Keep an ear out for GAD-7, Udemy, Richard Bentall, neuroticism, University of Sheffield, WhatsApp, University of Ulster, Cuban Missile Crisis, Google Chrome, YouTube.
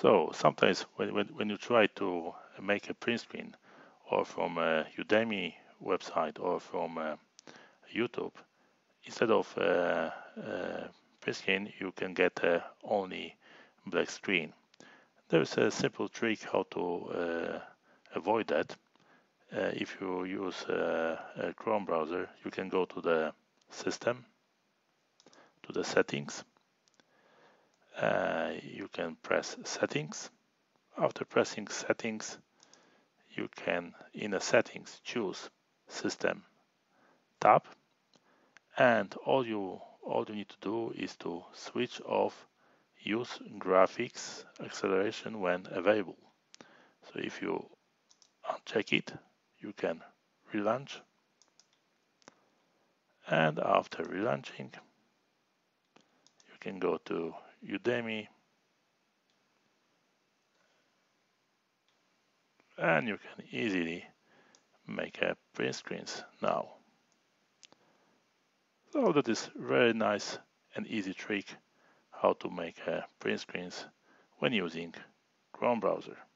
So sometimes when you try to make a print screen or from a Udemy website or from YouTube, instead of print screen, you can get only black screen. There is a simple trick how to avoid that. If you use a Chrome browser, you can go to the system, to the settings. You can press settings. After pressing settings, you can in the settings choose system tab, and all you need to do is to switch off use graphics acceleration when available. So if you uncheck it, you can relaunch, and after relaunching you can go to Udemy and you can easily make a print screens now. So that is very nice and easy trick how to make print screens when using Chrome browser.